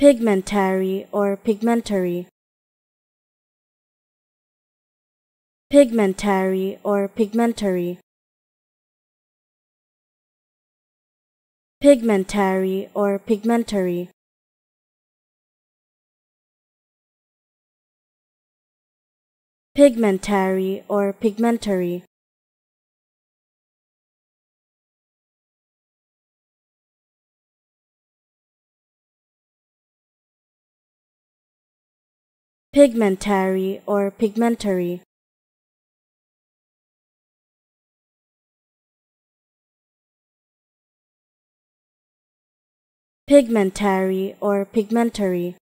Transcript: Pigmentary or pigmentary. Pigmentary or pigmentary. Pigmentary or pigmentary. Pigmentary or pigmentary. Pigmentary or pigmentary. Pigmentary or pigmentary.